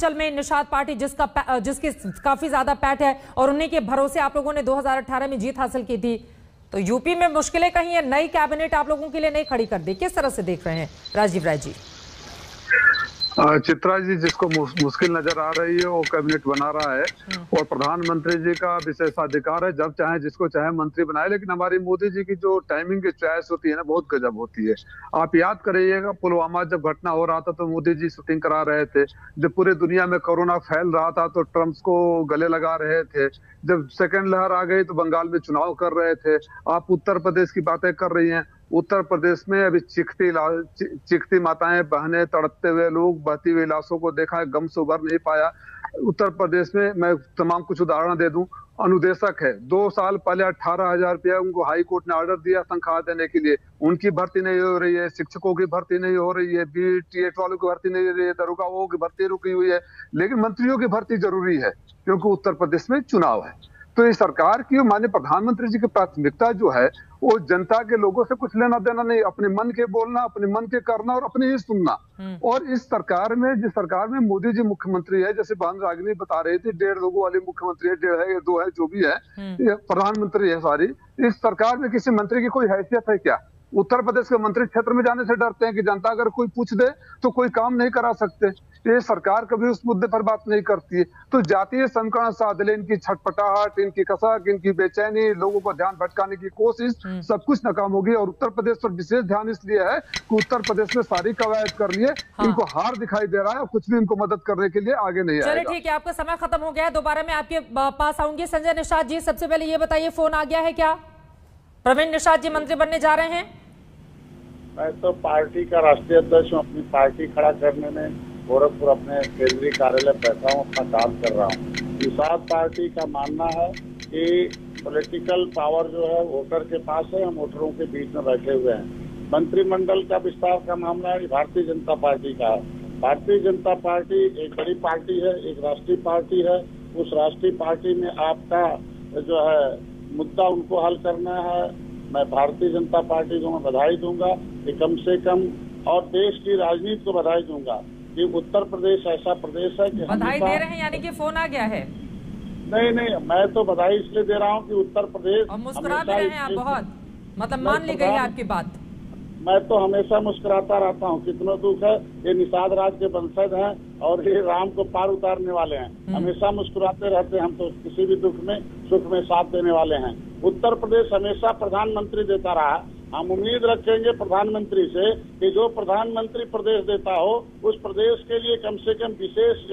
चल में निषाद पार्टी जिसकी काफी ज्यादा पैठ है और उन्हीं के भरोसे आप लोगों ने 2018 में जीत हासिल की थी, तो यूपी में मुश्किलें कहीं है, नई कैबिनेट आप लोगों के लिए नहीं खड़ी कर दी, किस तरह से देख रहे हैं राजीव राय जी? चित्रा जी, जिसको मुश्किल नजर आ रही है वो कैबिनेट बना रहा है और प्रधानमंत्री जी का विशेषाधिकार है, जब चाहे जिसको चाहे मंत्री बनाए। लेकिन हमारी मोदी जी की जो टाइमिंग की चॉइस होती है ना, बहुत गजब होती है। आप याद करिएगा, पुलवामा जब घटना हो रहा था तो मोदी जी शूटिंग करा रहे थे। जब पूरे दुनिया में कोरोना फैल रहा था तो ट्रम्प को गले लगा रहे थे। जब सेकेंड लहर आ गई तो बंगाल में चुनाव कर रहे थे। आप उत्तर प्रदेश की बातें कर रही हैं, उत्तर प्रदेश में अभी चिखती माताएं बहने, तड़पते हुए लोग, बहती हुई लाशों को देखा है, गम से उबर नहीं पाया। उत्तर प्रदेश में मैं तमाम कुछ उदाहरण दे दूं। अनुदेशक है, 2 साल पहले 18,000 रुपया उनको हाई कोर्ट ने ऑर्डर दिया तनख्वाह देने के लिए, उनकी भर्ती नहीं हो रही है। शिक्षकों की भर्ती नहीं हो रही है, BTET वालों की भर्ती नहीं हो रही है, दरोगाओं की भर्ती रुकी हुई है। लेकिन मंत्रियों की भर्ती जरूरी है क्योंकि उत्तर प्रदेश में चुनाव है। तो ये सरकार की और माननीय प्रधानमंत्री जी की प्राथमिकता जो है वो जनता के लोगों से कुछ लेना देना नहीं, अपने मन के बोलना, अपने मन के करना और अपने ही सुनना। और इस सरकार में, जिस सरकार में मोदी जी मुख्यमंत्री है, जैसे बहन रागिनी बता रही थी, 1.5 लोगों वाली मुख्यमंत्री है, 1.5 या 2 है, जो भी है प्रधानमंत्री है सारी। इस सरकार में किसी मंत्री की कोई हैसियत है क्या? उत्तर प्रदेश के मंत्री क्षेत्र में जाने से डरते हैं कि जनता अगर कोई पूछ दे तो कोई काम नहीं करा सकते। ये सरकार कभी उस मुद्दे पर बात नहीं करती है। तो जातीय संकरण साधले, इनकी छटपटाहट, इनकी कसक, इनकी बेचैनी, लोगों को ध्यान भटकाने की कोशिश, सब कुछ नाकाम होगी। और उत्तर प्रदेश पर विशेष ध्यान इसलिए है कि उत्तर प्रदेश में सारी कवायद कर लिए, इनको हार दिखाई दे रहा है और कुछ भी इनको मदद करने के लिए आगे नहीं है। चलिए ठीक है, आपका समय खत्म हो गया है, दोबारा मैं आपके पास आऊंगी। संजय निषाद जी, सबसे पहले ये बताइए, फोन आ गया है क्या? प्रवीण निषाद जी मंत्री बनने जा रहे हैं? मैं तो पार्टी का राष्ट्रीय अध्यक्ष हूँ, अपनी पार्टी खड़ा करने में गोरखपुर अपने केंद्रीय कार्यालय बैठा हूँ, अपना काम कर रहा हूँ। निषाद पार्टी का मानना है कि पॉलिटिकल पावर जो है वोटर के पास है, हम वोटरों के बीच में बैठे हुए हैं। मंत्रिमंडल का विस्तार का मामला है भारतीय जनता पार्टी का है। भारतीय जनता पार्टी एक बड़ी पार्टी है, एक राष्ट्रीय पार्टी है। उस राष्ट्रीय पार्टी में आपका जो है मुद्दा उनको हल करना है। मैं भारतीय जनता पार्टी को मैं बधाई दूंगा कि कम से कम, और देश की राजनीति को बधाई दूंगा कि उत्तर प्रदेश ऐसा प्रदेश है कि बधाई दे रहे हैं, यानी कि फोन आ गया है। नहीं नहीं, मैं तो बधाई इसलिए दे रहा हूँ कि उत्तर प्रदेश, और मुस्कुरा भी रहे हैं आप बहुत, मतलब मान ली गई आपकी बात। मैं तो हमेशा मुस्कुराता रहता हूँ, कितना दुख है, ये निषाद राज के वंशज हैं और ये राम को पार उतारने वाले हैं, हमेशा मुस्कुराते रहते हैं। हम तो किसी भी दुख में सुख में साथ देने वाले हैं। उत्तर प्रदेश हमेशा प्रधानमंत्री देता रहा, हम उम्मीद रखेंगे प्रधानमंत्री से कि जो प्रधानमंत्री प्रदेश देता हो उस प्रदेश के लिए कम से कम विशेष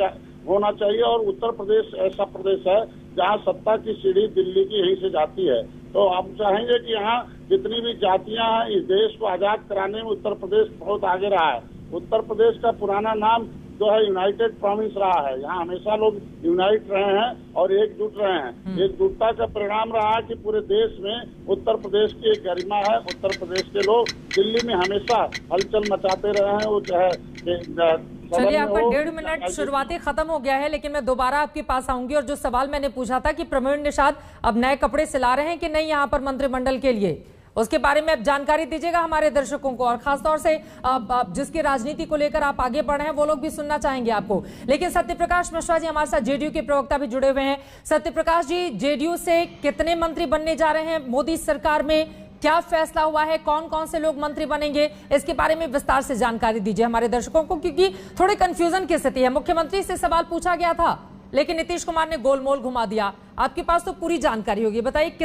होना चाहिए। और उत्तर प्रदेश ऐसा प्रदेश है जहाँ सत्ता की सीढ़ी दिल्ली की यहीं से जाती है। तो हम चाहेंगे कि यहाँ जितनी भी जातियाँ हैं, इस देश को आजाद कराने में उत्तर प्रदेश बहुत आगे रहा है। उत्तर प्रदेश का पुराना नाम जो है यूनाइटेड प्रोविंस रहा है, यहाँ हमेशा लोग यूनाइट रहे हैं और एकजुट रहे हैं। एकजुटता का परिणाम रहा है कि पूरे देश में उत्तर प्रदेश की एक गरिमा है। उत्तर प्रदेश के लोग दिल्ली में हमेशा हलचल मचाते रहे हैं। वो चाहे, चलिए आपका 1.5 मिनट शुरुआती खत्म हो गया है, लेकिन मैं दोबारा आपके पास आऊंगी। और जो सवाल मैंने पूछा था कि प्रवीण निषाद अब नए कपड़े सिला रहे हैं कि नहीं यहाँ पर मंत्रिमंडल के लिए, उसके बारे में आप जानकारी दीजिएगा हमारे दर्शकों को, और खासतौर से जिसकी राजनीति को लेकर आप आगे बढ़े हैं वो लोग भी सुनना चाहेंगे आपको। लेकिन सत्यप्रकाश मिश्रा जी हमारे साथ, जेडीयू के प्रवक्ता, भी जुड़े हुए हैं। सत्यप्रकाश जी, जेडीयू से कितने मंत्री बनने जा रहे हैं, मोदी सरकार में क्या फैसला हुआ है, कौन कौन से लोग मंत्री बनेंगे, इसके बारे में विस्तार से जानकारी दीजिए हमारे दर्शकों को, क्योंकि थोड़े कंफ्यूजन की स्थिति है। मुख्यमंत्री से सवाल पूछा गया था लेकिन नीतीश कुमार ने गोलमोल घुमा दिया, आपके पास तो पूरी जानकारी होगी, बताइए